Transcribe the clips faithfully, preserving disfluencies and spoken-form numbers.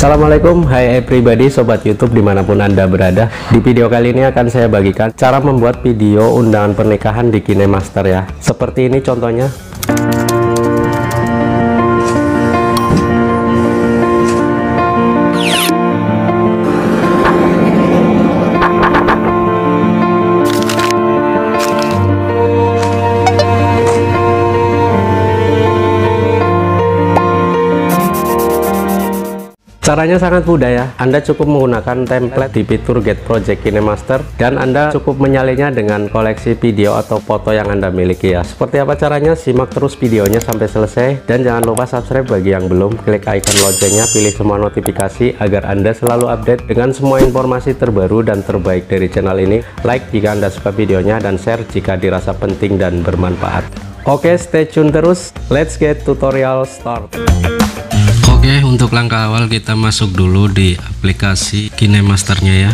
Assalamualaikum, hai everybody sobat YouTube dimanapun anda berada. Di video kali ini akan saya bagikan cara membuat video undangan pernikahan di KineMaster ya. Seperti ini contohnya. Caranya sangat mudah ya. Anda cukup menggunakan template di fitur Get Project KineMaster dan Anda cukup menyalinnya dengan koleksi video atau foto yang Anda miliki ya. Seperti apa caranya? Simak terus videonya sampai selesai dan jangan lupa subscribe bagi yang belum. Klik icon loncengnya, pilih semua notifikasi agar Anda selalu update dengan semua informasi terbaru dan terbaik dari channel ini. Like jika Anda suka videonya dan share jika dirasa penting dan bermanfaat. Oke, stay tune terus. Let's get tutorial start. Oke, untuk langkah awal kita masuk dulu di aplikasi KineMasternya ya.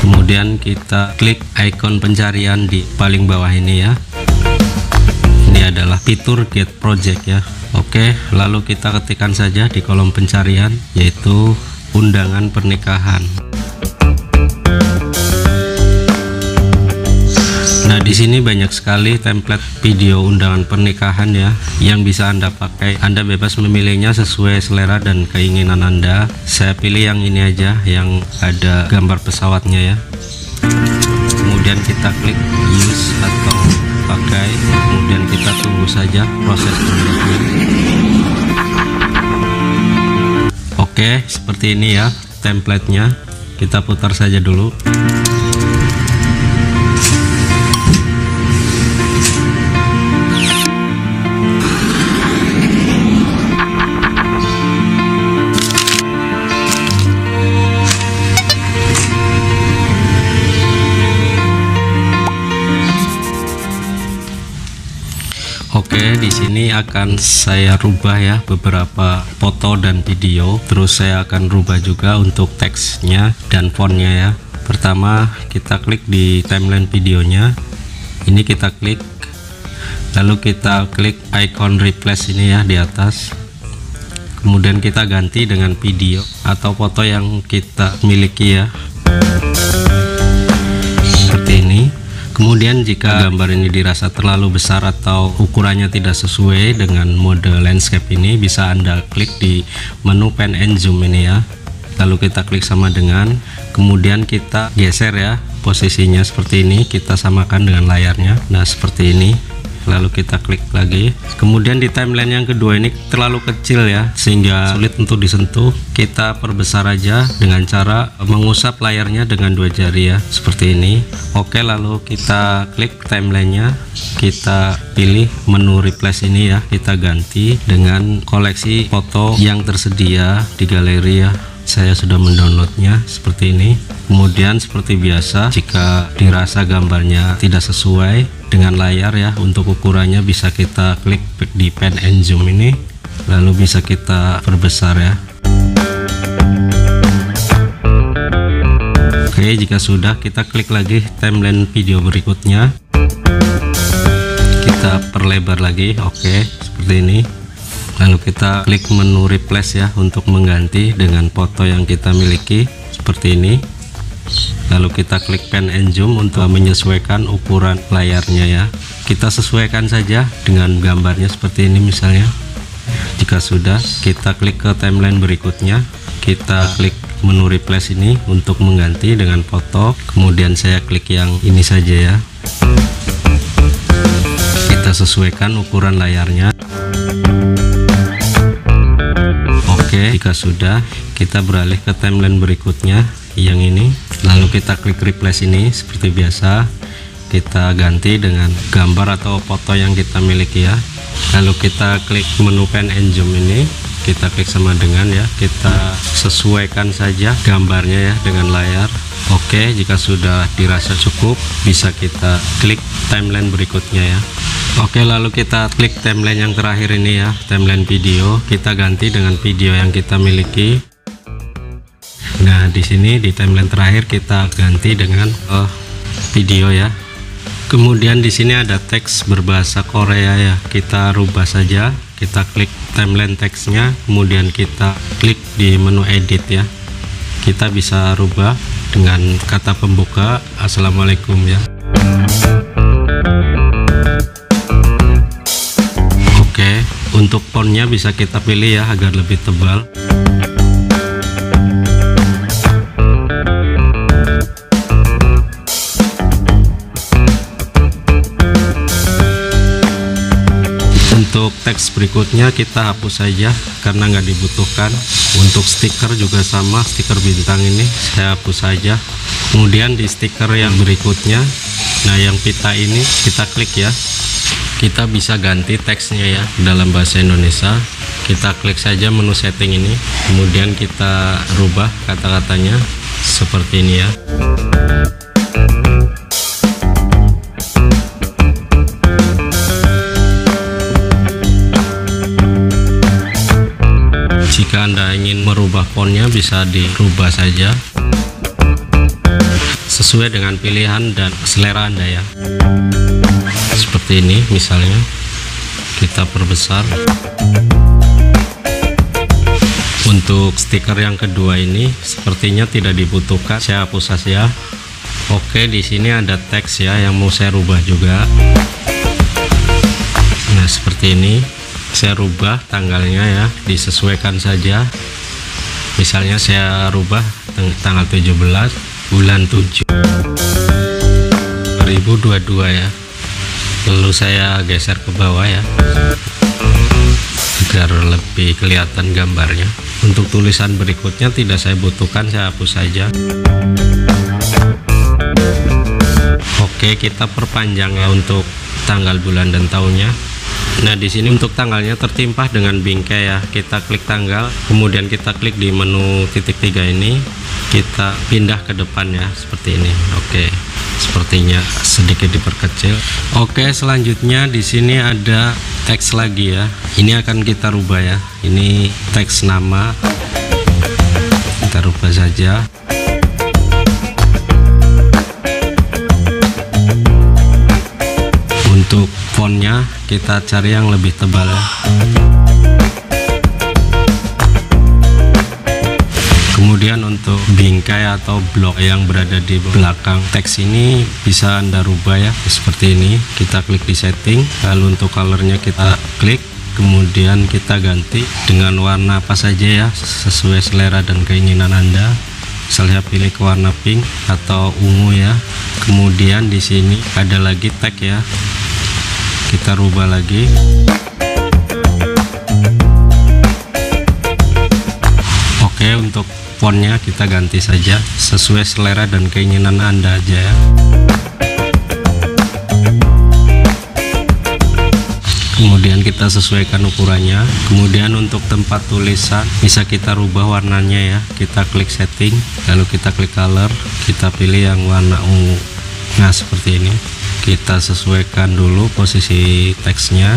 Kemudian kita klik ikon pencarian di paling bawah ini ya. Ini adalah fitur Get Project ya. Oke, lalu kita ketikkan saja di kolom pencarian yaitu undangan pernikahan. Nah, di sini banyak sekali template video undangan pernikahan ya yang bisa Anda pakai. Anda bebas memilihnya sesuai selera dan keinginan Anda. Saya pilih yang ini aja yang ada gambar pesawatnya ya. Kemudian kita klik use atau pakai, kemudian kita tunggu saja proses berikutnya. Oke, seperti ini ya templatenya. Kita putar saja dulu. Oke, di sini akan saya rubah ya beberapa foto dan video. Terus saya akan rubah juga untuk teksnya dan fontnya ya. Pertama kita klik di timeline videonya. Ini kita klik, lalu kita klik icon replace ini ya di atas. Kemudian kita ganti dengan video atau foto yang kita miliki ya. Seperti ini. Kemudian jika gambar ini dirasa terlalu besar atau ukurannya tidak sesuai dengan mode landscape ini, bisa Anda klik di menu pan and zoom ini ya. Lalu kita klik sama dengan, kemudian kita geser ya posisinya seperti ini, kita samakan dengan layarnya. Nah, seperti ini. Lalu kita klik lagi. Kemudian di timeline yang kedua ini terlalu kecil ya, sehingga sulit untuk disentuh. Kita perbesar aja dengan cara mengusap layarnya dengan dua jari ya, seperti ini. Oke, lalu kita klik timelinenya, kita pilih menu replace ini ya, kita ganti dengan koleksi foto yang tersedia di galeri ya. Saya sudah mendownloadnya seperti ini. Kemudian seperti biasa, jika dirasa gambarnya tidak sesuai dengan layar ya, untuk ukurannya bisa kita klik di pan and zoom ini, lalu bisa kita perbesar ya. Oke, jika sudah kita klik lagi timeline video berikutnya, kita perlebar lagi. Oke, seperti ini. Lalu kita klik menu replace ya untuk mengganti dengan foto yang kita miliki seperti ini. Lalu kita klik pan and zoom untuk menyesuaikan ukuran layarnya ya. Kita sesuaikan saja dengan gambarnya seperti ini misalnya. Jika sudah, kita klik ke timeline berikutnya. Kita klik menu replace ini untuk mengganti dengan foto. Kemudian saya klik yang ini saja ya. Kita sesuaikan ukuran layarnya. Jika sudah, kita beralih ke timeline berikutnya yang ini, lalu kita klik replace ini seperti biasa, kita ganti dengan gambar atau foto yang kita miliki ya. Lalu kita klik menu pan and zoom ini, kita klik sama dengan ya, kita sesuaikan saja gambarnya ya dengan layar. Oke, jika sudah dirasa cukup, bisa kita klik timeline berikutnya ya. Oke, lalu kita klik timeline yang terakhir ini ya, timeline video, kita ganti dengan video yang kita miliki. Nah, di sini di timeline terakhir kita ganti dengan uh, video ya. Kemudian di sini ada teks berbahasa Korea ya, kita rubah saja. kita klik timeline teksnya, kemudian kita klik di menu edit ya, kita bisa rubah dengan kata pembuka assalamualaikum ya. Oke, untuk fontnya bisa kita pilih ya agar lebih tebal. Untuk teks berikutnya kita hapus saja karena nggak dibutuhkan. Untuk stiker juga sama, stiker bintang ini saya hapus saja. Kemudian di stiker yang berikutnya, nah yang pita ini kita klik ya, kita bisa ganti teksnya ya dalam bahasa Indonesia. Kita klik saja menu setting ini, kemudian kita rubah kata-katanya seperti ini ya. Jika Anda ingin merubah fontnya bisa dirubah saja sesuai dengan pilihan dan selera Anda ya. Seperti ini misalnya, kita perbesar. Untuk stiker yang kedua ini sepertinya tidak dibutuhkan, saya hapus saja. Oke, di sini ada teks ya yang mau saya rubah juga. Nah seperti ini, saya rubah tanggalnya ya, disesuaikan saja. Misalnya saya rubah tanggal tujuh belas bulan tujuh dua ribu dua puluh dua ya, lalu saya geser ke bawah ya agar lebih kelihatan gambarnya. Untuk tulisan berikutnya tidak saya butuhkan, saya hapus saja. Oke, kita perpanjang ya untuk tanggal, bulan, dan tahunnya. Nah di sini untuk tanggalnya tertimpah dengan bingkai ya, kita klik tanggal, kemudian kita klik di menu titik tiga ini, kita pindah ke depannya seperti ini. Oke, sepertinya sedikit diperkecil. Oke, selanjutnya di sini ada teks lagi ya, ini akan kita rubah ya, ini teks nama, kita rubah saja. Untuk fontnya kita cari yang lebih tebal ya. Kemudian untuk bingkai atau blok yang berada di belakang teks ini bisa Anda rubah ya seperti ini, kita klik di setting, lalu untuk colornya kita klik, kemudian kita ganti dengan warna apa saja ya sesuai selera dan keinginan Anda. Misalnya pilih ke warna pink atau ungu ya. Kemudian di sini ada lagi tag ya, kita rubah lagi. Oke, untuk fontnya kita ganti saja sesuai selera dan keinginan Anda aja ya. Kemudian kita sesuaikan ukurannya. Kemudian untuk tempat tulisan bisa kita rubah warnanya ya, kita klik setting, lalu kita klik color, kita pilih yang warna ungu. Nah seperti ini, kita sesuaikan dulu posisi teksnya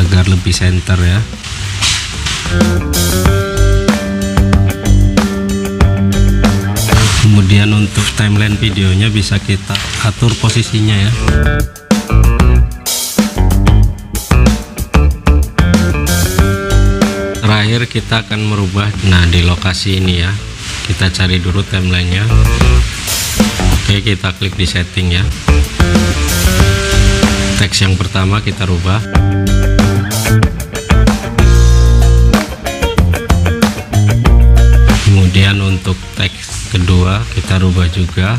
agar lebih center ya. Kemudian untuk timeline videonya bisa kita atur posisinya ya. Terakhir kita akan merubah, nah di lokasi ini ya, kita cari dulu timelinenya. Oke, kita klik di setting ya, teks yang pertama kita rubah. Kemudian untuk teks kedua kita rubah juga.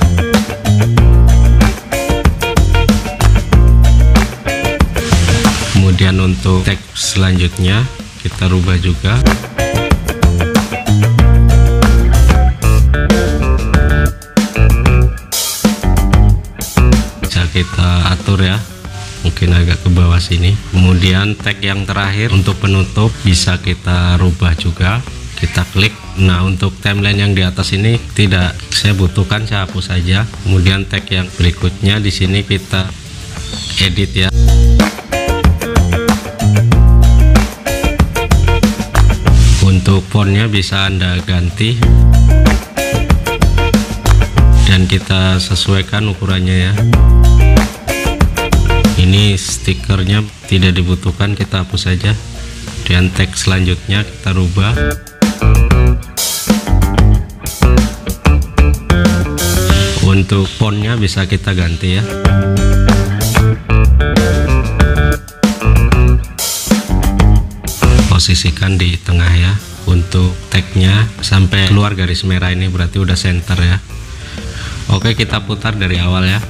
Kemudian untuk teks selanjutnya kita rubah juga. Kita atur ya, mungkin agak ke bawah sini. Kemudian tag yang terakhir untuk penutup bisa kita rubah juga, kita klik. Nah untuk timeline yang di atas ini tidak saya butuhkan, saya hapus saja. Kemudian tag yang berikutnya di sini kita edit ya. Untuk fontnya bisa Anda ganti dan kita sesuaikan ukurannya ya. Ini stikernya tidak dibutuhkan, kita hapus saja. Dan teks selanjutnya kita rubah. Untuk fontnya bisa kita ganti ya. Posisikan di tengah ya. Untuk tagnya sampai keluar garis merah ini berarti udah center ya. Oke, kita putar dari awal ya.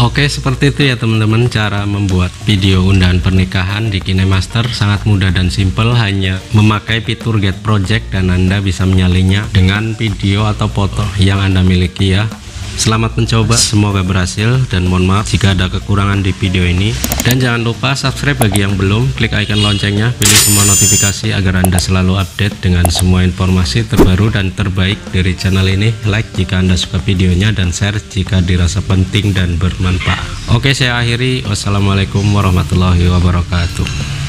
Oke, seperti itu ya teman-teman cara membuat video undangan pernikahan di KineMaster. Sangat mudah dan simple, hanya memakai fitur Get Project dan Anda bisa menyalinnya dengan video atau foto yang Anda miliki ya. Selamat mencoba, semoga berhasil, dan mohon maaf jika ada kekurangan di video ini. Dan jangan lupa subscribe bagi yang belum, klik icon loncengnya, pilih semua notifikasi agar Anda selalu update dengan semua informasi terbaru dan terbaik dari channel ini. Like jika Anda suka videonya dan share jika dirasa penting dan bermanfaat. Oke, saya akhiri. Wassalamualaikum warahmatullahi wabarakatuh.